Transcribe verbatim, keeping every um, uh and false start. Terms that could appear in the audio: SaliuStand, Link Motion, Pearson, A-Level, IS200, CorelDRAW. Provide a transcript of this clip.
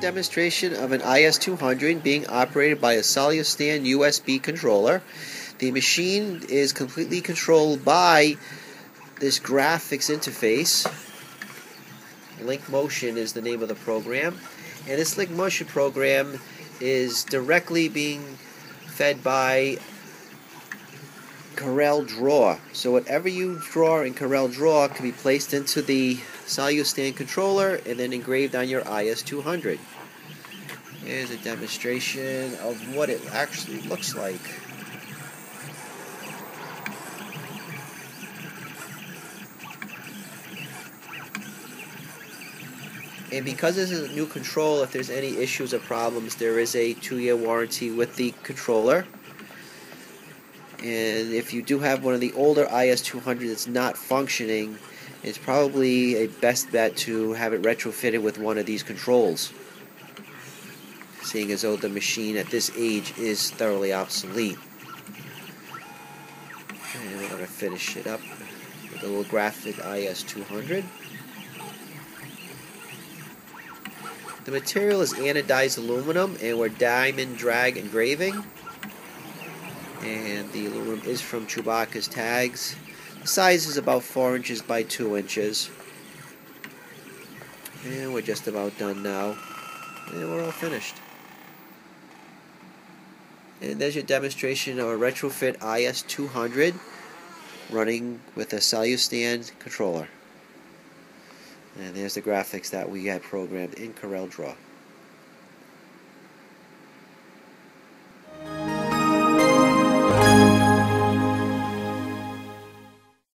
demonstration of an I S two hundred being operated by a SaliuStand U S B controller. The machine is completely controlled by this graphics interface. Link Motion is the name of the program, and this Link Motion program is directly being fed by CorelDRAW. So whatever you draw in CorelDRAW can be placed into the SaliuStand controller and then engraved on your I S two hundred. Here's a demonstration of what it actually looks like. And because this is a new control, if there's any issues or problems, there is a two-year warranty with the controller. And if you do have one of the older I S two hundred that's not functioning, it's probably a best bet to have it retrofitted with one of these controls, seeing as though the machine at this age is thoroughly obsolete. And we're going to finish it up with a little graphic I S two hundred. The material is anodized aluminum, and we're diamond drag engraving. And the aluminum is from Chewbacca's tags. The size is about four inches by two inches. And we're just about done now. And we're all finished. And there's your demonstration of a retrofit I S two hundred running with a SaliuStand controller. And there's the graphics that we had programmed in CorelDRAW.